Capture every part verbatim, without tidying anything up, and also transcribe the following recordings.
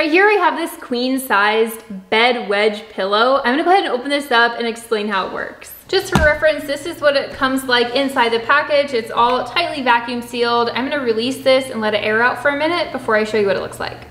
Right here we have this queen-sized bed wedge pillow. I'm gonna go ahead and open this up and explain how it works. Just for reference, this is what it comes like inside the package. It's all tightly vacuum sealed. I'm gonna release this and let it air out for a minute before I show you what it looks like.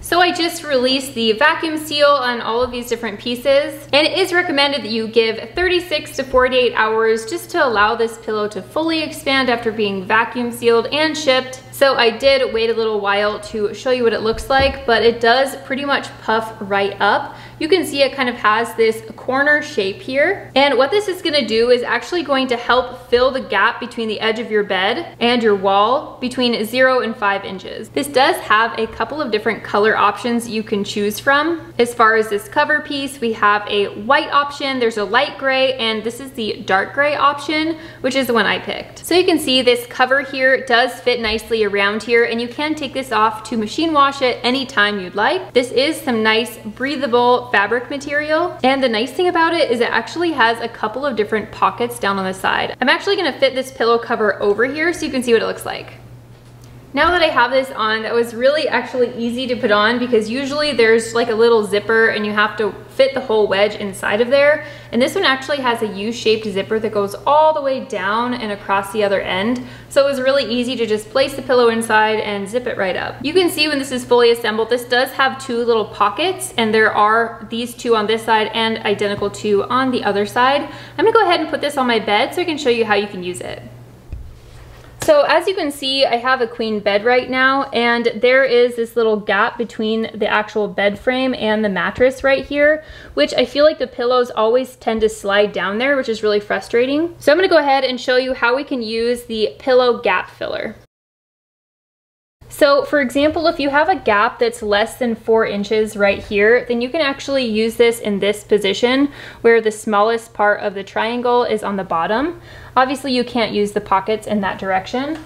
So I just released the vacuum seal on all of these different pieces, and it is recommended that you give thirty-six to forty-eight hours just to allow this pillow to fully expand after being vacuum sealed and shipped. So I did wait a little while to show you what it looks like, but it does pretty much puff right up. You can see it kind of has this corner shape here. And what this is gonna do is actually going to help fill the gap between the edge of your bed and your wall between zero and five inches. This does have a couple of different color options you can choose from. As far as this cover piece, we have a white option, there's a light gray, and this is the dark gray option, which is the one I picked. So you can see this cover here does fit nicely around here, and you can take this off to machine wash it anytime you'd like. This is some nice breathable fabric material, and the nice thing about it is it actually has a couple of different pockets down on the side. I'm actually gonna fit this pillow cover over here so you can see what it looks like. Now that I have this on, that was really actually easy to put on because usually there's like a little zipper and you have to fit the whole wedge inside of there, and this one actually has a U-shaped zipper that goes all the way down and across the other end, so it was really easy to just place the pillow inside and zip it right up. You can see when this is fully assembled, this does have two little pockets, and there are these two on this side and identical two on the other side. I'm gonna go ahead and put this on my bed so I can show you how you can use it. So as you can see, I have a queen bed right now, and there is this little gap between the actual bed frame and the mattress right here, which I feel like the pillows always tend to slide down there, which is really frustrating. So I'm gonna go ahead and show you how we can use the pillow gap filler. So for example, if you have a gap that's less than four inches right here, then you can actually use this in this position where the smallest part of the triangle is on the bottom. Obviously you can't use the pockets in that direction.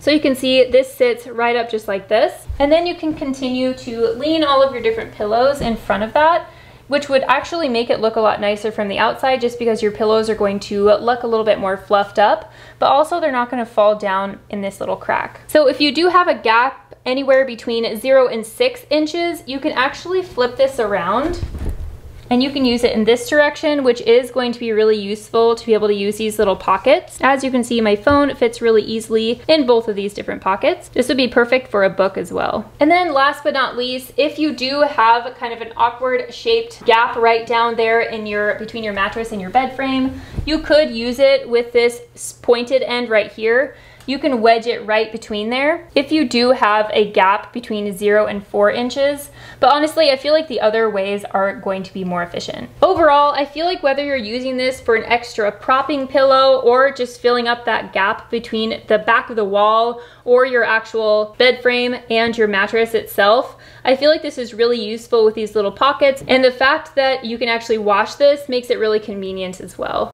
So you can see this sits right up just like this. And then you can continue to lean all of your different pillows in front of that, which would actually make it look a lot nicer from the outside just because your pillows are going to look a little bit more fluffed up, but also they're not gonna fall down in this little crack. So if you do have a gap anywhere between zero and six inches, you can actually flip this around and you can use it in this direction, which is going to be really useful to be able to use these little pockets. As you can see, my phone fits really easily in both of these different pockets. This would be perfect for a book as well. And then last but not least, if you do have kind of an awkward shaped gap right down there in your between your mattress and your bed frame, you could use it with this pointed end right here. You can wedge it right between there if you do have a gap between zero and four inches. But honestly, I feel like the other ways are going to be more efficient. Overall, I feel like whether you're using this for an extra propping pillow or just filling up that gap between the back of the wall or your actual bed frame and your mattress itself, I feel like this is really useful with these little pockets. And the fact that you can actually wash this makes it really convenient as well.